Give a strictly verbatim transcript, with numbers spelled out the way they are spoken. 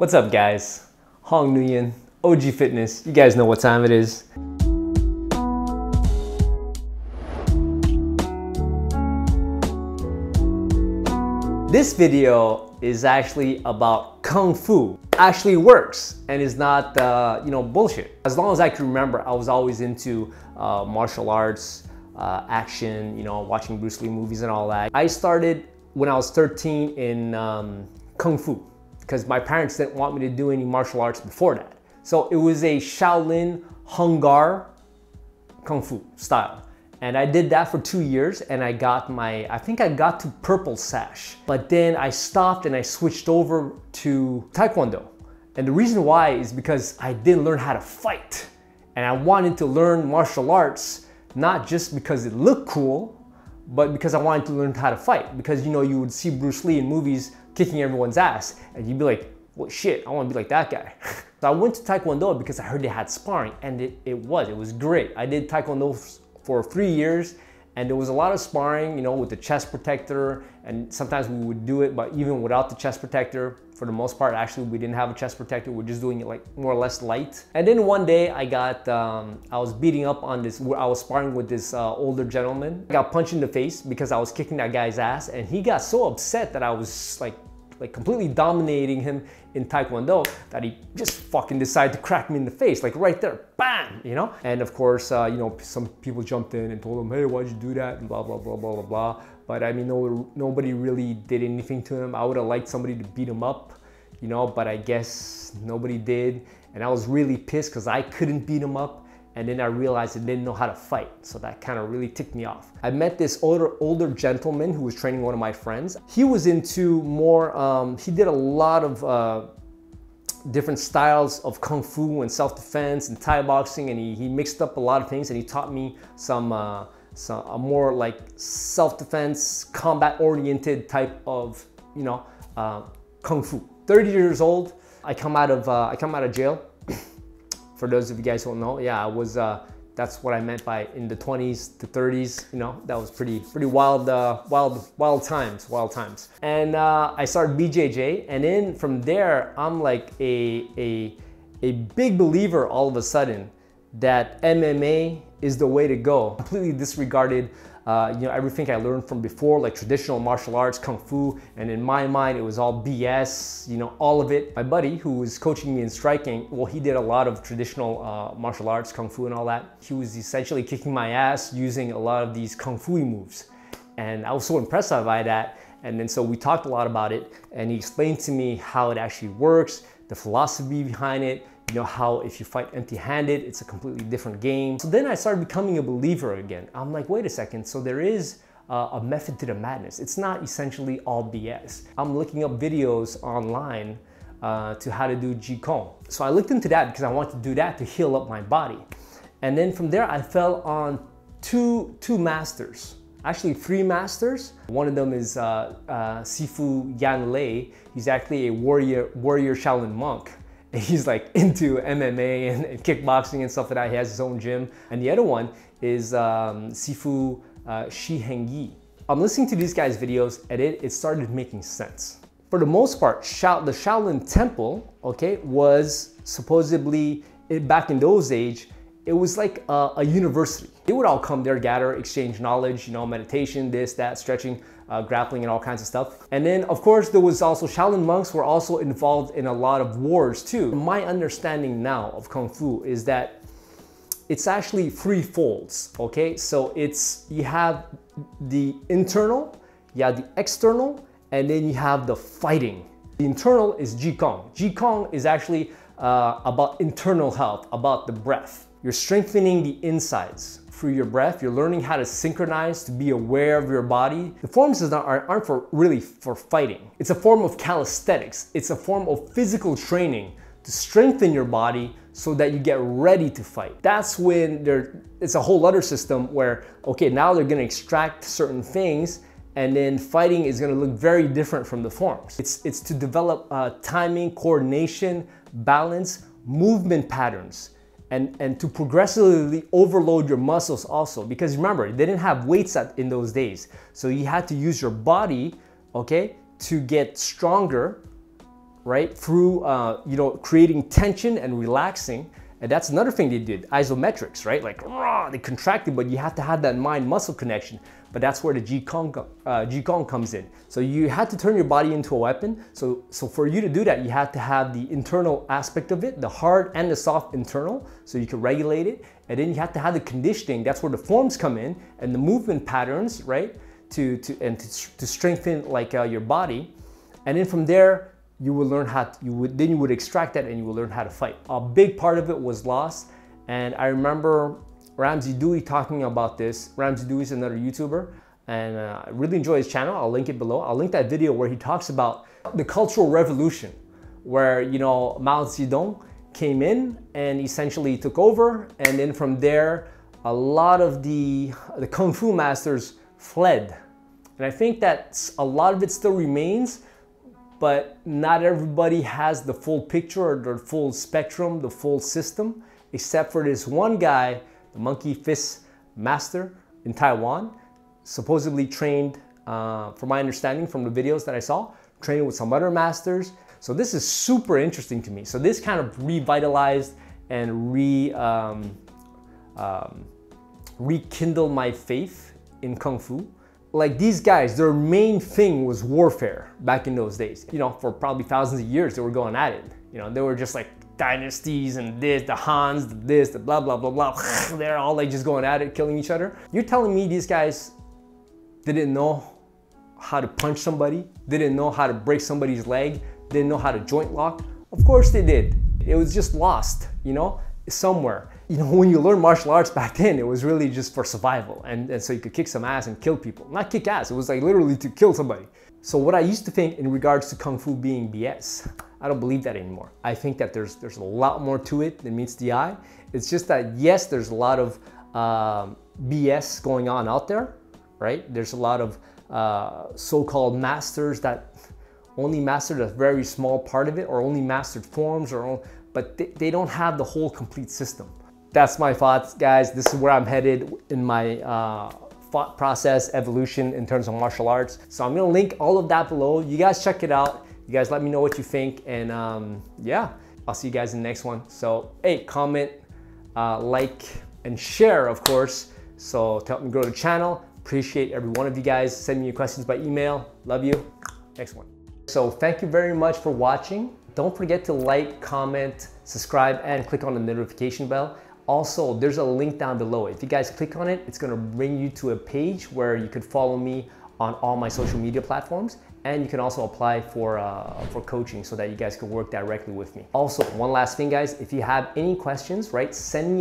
What's up, guys? Hong Nguyen, O G Fitness. You guys know what time it is. This video is actually about Kung Fu. Actually works and is not, uh, you know, bullshit. As long as I can remember, I was always into uh, martial arts, uh, action, you know, watching Bruce Lee movies and all that. I started when I was thirteen in um, Kung Fu, because my parents didn't want me to do any martial arts before that. So it was a Shaolin Hung Gar Kung Fu style. And I did that for two years and I got my, I think I got to purple sash. But then I stopped and I switched over to Taekwondo. And the reason why is because I didn't learn how to fight. And I wanted to learn martial arts, not just because it looked cool, but because I wanted to learn how to fight. Because, you know, you would see Bruce Lee in movies kicking everyone's ass and you'd be like, well, shit, I want to be like that guy. So I went to Taekwondo because I heard they had sparring, and it, it was, it was great. I did Taekwondo for three years and there was a lot of sparring, you know, with the chest protector, and sometimes we would do it, but even without the chest protector, for the most part, actually, we didn't have a chest protector. We're just doing it like more or less light. And then one day I got, um, I was beating up on this, I was sparring with this uh, older gentleman. I got punched in the face because I was kicking that guy's ass, and he got so upset that I was like, like completely dominating him in Taekwondo that he just fucking decided to crack me in the face, like right there, bam, you know? And of course, uh, you know, some people jumped in and told him, hey, why'd you do that? And blah, blah, blah, blah, blah, blah. But I mean, no, nobody really did anything to him. I would have liked somebody to beat him up, you know, but I guess nobody did. And I was really pissed because I couldn't beat him up. And then I realized I didn't know how to fight. So that kind of really ticked me off. I met this older older gentleman who was training one of my friends. He was into more, um, he did a lot of uh, different styles of Kung Fu and self-defense and Thai boxing. And he, he mixed up a lot of things, and he taught me some, uh, some a more like self-defense, combat-oriented type of, you know, uh, Kung Fu. thirty years old, I come out of, uh, I come out of jail. For those of you guys who don't know, yeah, I was, uh, that's what I meant by in the twenties to thirties, you know, that was pretty pretty wild, uh, wild, wild times, wild times. And uh, I started B J J, and then from there, I'm like a, a, a big believer all of a sudden that M M A is the way to go. Completely disregarded, uh, you know, everything I learned from before, like traditional martial arts, Kung Fu, and in my mind, it was all B S, you know, all of it. My buddy, who was coaching me in striking, well, he did a lot of traditional uh, martial arts, Kung Fu and all that. He was essentially kicking my ass using a lot of these Kung Fu moves. And I was so impressed by that. And then so we talked a lot about it, and he explained to me how it actually works, the philosophy behind it, you know, how if you fight empty-handed, it's a completely different game. So then I started becoming a believer again. I'm like, wait a second, so there is uh, a method to the madness. It's not essentially all B S. I'm looking up videos online uh, to how to do Jikong. So I looked into that because I wanted to do that to heal up my body. And then from there, I fell on two, two masters. Actually, three masters. One of them is uh, uh, Sifu Yanglei. He's actually a warrior, warrior Shaolin monk. He's like into M M A and, and kickboxing and stuff like that. He has his own gym. And the other one is um, Sifu uh, Yanglei. I'm listening to these guys' videos, and it, it started making sense. For the most part, Shao, the Shaolin Temple, okay, was supposedly, it, back in those days, it was like a, a university. They would all come there, gather, exchange knowledge, you know, meditation, this, that, stretching, Uh, grappling and all kinds of stuff. And then of course there was also Shaolin monks were also involved in a lot of wars too. My understanding now of Kung Fu is that it's actually three folds, okay? So it's, you have the internal, you have the external, and then you have the fighting. The internal is Jikong. Jikong is actually uh, about internal health, about the breath. You're strengthening the insides through your breath. You're learning how to synchronize, to be aware of your body. The forms aren't for really for fighting. It's a form of calisthenics. It's a form of physical training to strengthen your body so that you get ready to fight. That's when there, it's a whole other system where, okay, now they're gonna extract certain things, and then fighting is gonna look very different from the forms. It's, it's to develop uh, timing, coordination, balance, movement patterns. And, and to progressively overload your muscles also. Because remember, they didn't have weights at, in those days. So you had to use your body, okay, to get stronger right? Through, uh, you know, creating tension and relaxing. And that's another thing they did, isometrics, right? Like, rah, they contracted, but you have to have that mind-muscle connection. But that's where the Jikong, uh, Jikong comes in. So you had to turn your body into a weapon. So, so for you to do that, you had to have the internal aspect of it, the hard and the soft internal, so you could regulate it. And then you had to have the conditioning. That's where the forms come in and the movement patterns, right? To, to, and to, to strengthen like uh, your body. And then from there, you would learn how to, you would, then you would extract that and you would learn how to fight. A big part of it was lost. And I remember Ramsey Dewey talking about this. Ramsey Dewey is another YouTuber, and uh, I really enjoy his channel. I'll link it below. I'll link that video where he talks about the Cultural Revolution, where, you know, Mao Zedong came in and essentially took over. And then from there, a lot of the, the Kung Fu masters fled. And I think that a lot of it still remains, but not everybody has the full picture or the full spectrum, the full system, except for this one guy, the Monkey Fist Master in Taiwan, supposedly trained, uh, from my understanding from the videos that I saw, trained with some other masters. So this is super interesting to me. So this kind of revitalized and re, um, um, rekindled my faith in Kung Fu. Like, these guys, their main thing was warfare back in those days. You know, for probably thousands of years, they were going at it. You know, they were just like dynasties and this, the Hans, the this, the blah, blah, blah, blah. They're all like just going at it, killing each other. You're telling me these guys didn't know how to punch somebody, didn't know how to break somebody's leg, didn't know how to joint lock? Of course they did. It was just lost, you know, somewhere. You know, when you learn martial arts back then, it was really just for survival. And, and so you could kick some ass and kill people. Not kick ass, it was like literally to kill somebody. So what I used to think in regards to Kung Fu being B S, I don't believe that anymore. I think that there's, there's a lot more to it than meets the eye. It's just that, yes, there's a lot of um, B S going on out there, right? There's a lot of uh, so-called masters that only mastered a very small part of it, or only mastered forms, or only, but they, they don't have the whole complete system. That's my thoughts, guys. This is where I'm headed in my uh, thought process evolution in terms of martial arts. So I'm gonna link all of that below. You guys check it out. You guys let me know what you think. And um, yeah, I'll see you guys in the next one. So hey, comment, uh, like, and share, of course. So to help me grow the channel, appreciate every one of you guys. Send me your questions by email. Love you. Next one. So thank you very much for watching. Don't forget to like, comment, subscribe, and click on the notification bell. Also, there's a link down below. If you guys click on it, it's gonna bring you to a page where you could follow me on all my social media platforms, and you can also apply for, uh, for coaching so that you guys can work directly with me. Also, one last thing, guys, if you have any questions, right, send me a